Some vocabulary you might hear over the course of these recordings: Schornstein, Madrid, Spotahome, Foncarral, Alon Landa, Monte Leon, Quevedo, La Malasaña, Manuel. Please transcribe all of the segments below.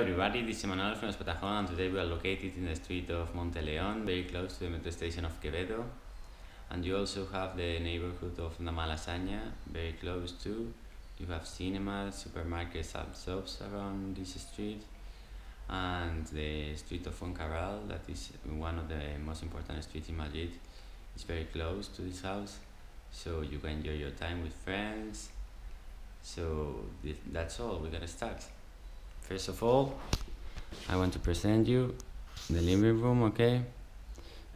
everybody, this is Manuel from Spotahome, and today we are located in the street of Monte Leon, very close to the metro station of Quevedo. And you also have the neighborhood of La Malasaña, very close too. You have cinemas, supermarkets and shops around this street. And the street of Foncarral, that is one of the most important streets in Madrid, is very close to this house. So you can enjoy your time with friends. So that's all, we're gonna start. First of all, I want to present you the living room, okay?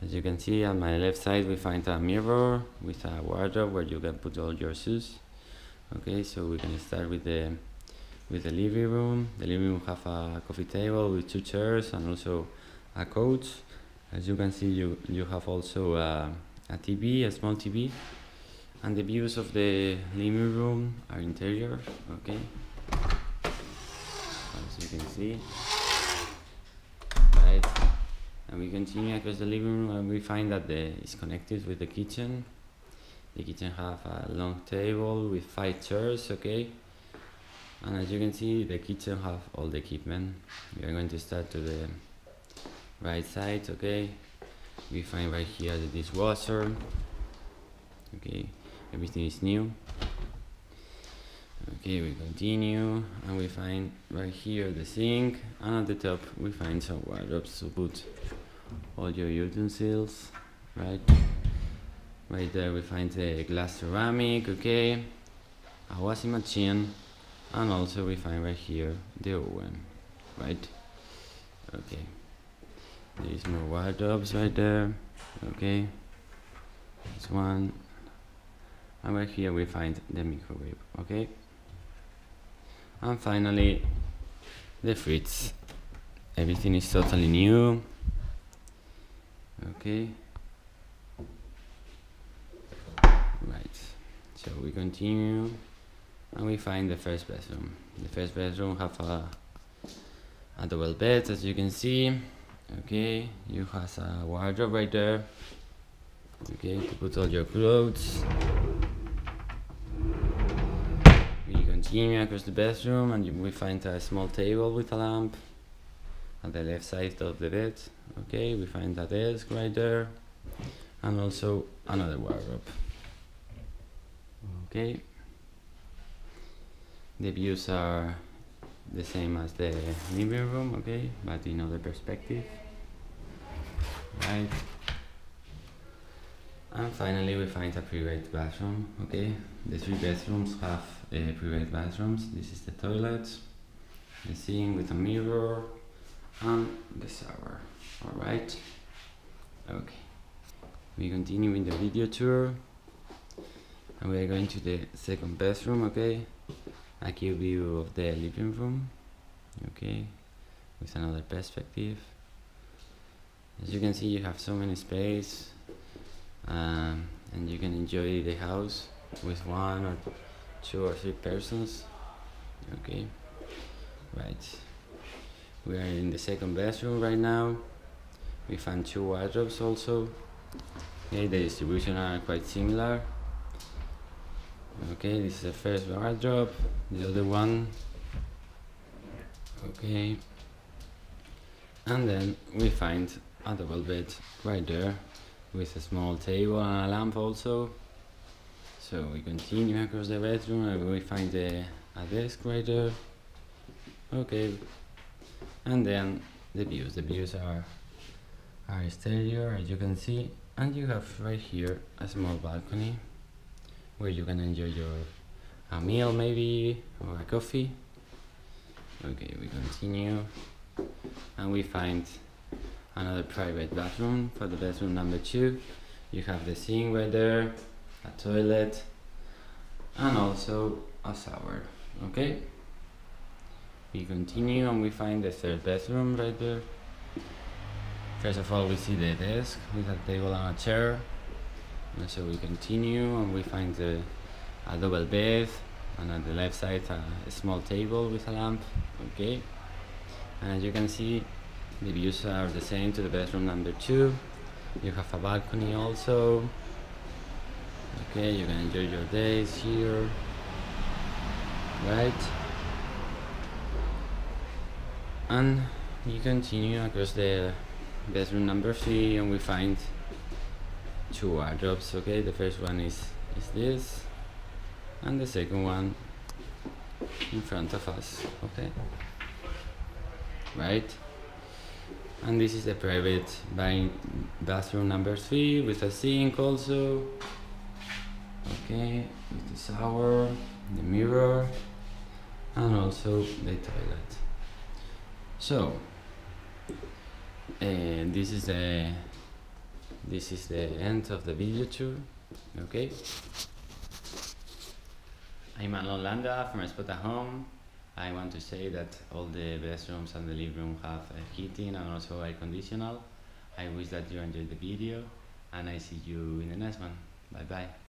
As you can see, on my left side we find a mirror with a wardrobe where you can put all your shoes. Okay, so we can start with the living room. The living room have a coffee table with two chairs and also a couch. As you can see, you have also a TV, a small TV. And the views of the living room are interior, okay? As you can see, right, and we continue across the living room and we find that it's connected with the kitchen. The kitchen have a long table with 5 chairs, okay? And as you can see, the kitchen have all the equipment. We are going to start to the right side, okay? We find right here the dishwasher, okay? Everything is new. Okay, we continue and we find right here the sink, and at the top we find some wardrobes to put all your utensils, right? Right there we find the glass ceramic, okay, a washing machine, and also we find right here the oven, right? Okay, there is more wardrobes right there, okay, this one, and right here we find the microwave, okay? And finally, the fridge. Everything is totally new. Okay. Right. So we continue, and we find the first bedroom. The first bedroom have a double bed, as you can see. Okay. You have a wardrobe right there. Okay, to put all your clothes. Across the bedroom, and we find a small table with a lamp at the left side of the bed. Okay, we find a desk right there, and also another wardrobe. Okay, the views are the same as the living room, okay, but in other perspective, right? And finally we find a private bathroom, okay? The 3 bedrooms have private bathrooms. This is the toilet, the sink with a mirror, and the shower, alright? Okay, we continue with the video tour, and we are going to the second bedroom, okay? A cute view of the living room, okay? With another perspective. As you can see, you have so many space. And you can enjoy the house with 1 or 2 or 3 persons, okay? Right, we are in the second bedroom right now. We found 2 wardrobes also, okay? The distribution are quite similar, okay? This is the first wardrobe, the other one, okay? And then we find a double bed right there with a small table and a lamp also. So we continue across the bedroom and we find a desk right there, okay? And then the views. The views are exterior, as you can see, and you have right here a small balcony where you can enjoy a meal maybe, or a coffee. Okay, we continue and we find another private bathroom. For the bedroom number 2, you have the sink right there, a toilet, and also a shower, okay? We continue and we find the third bedroom right there. First of all we see the desk with a table and a chair, and so we continue and we find a double bed, and at the left side a small table with a lamp, okay? And as you can see, the views are the same to the bedroom number 2. You have a balcony also. Okay, you can enjoy your days here, right? and we continue across the bedroom number 3, and we find 2 wardrobes. Okay, the first one is this, and the second one in front of us. Okay, right, and this is the private bathroom number 3 with a sink also. Okay, with the shower, the mirror, and also the toilet. So this is the end of the video tour. Okay, I'm Alon Landa from Spotahome. I want to say that all the bedrooms and the living room have heating and also air conditioner. I wish that you enjoyed the video, and I see you in the next one. Bye bye.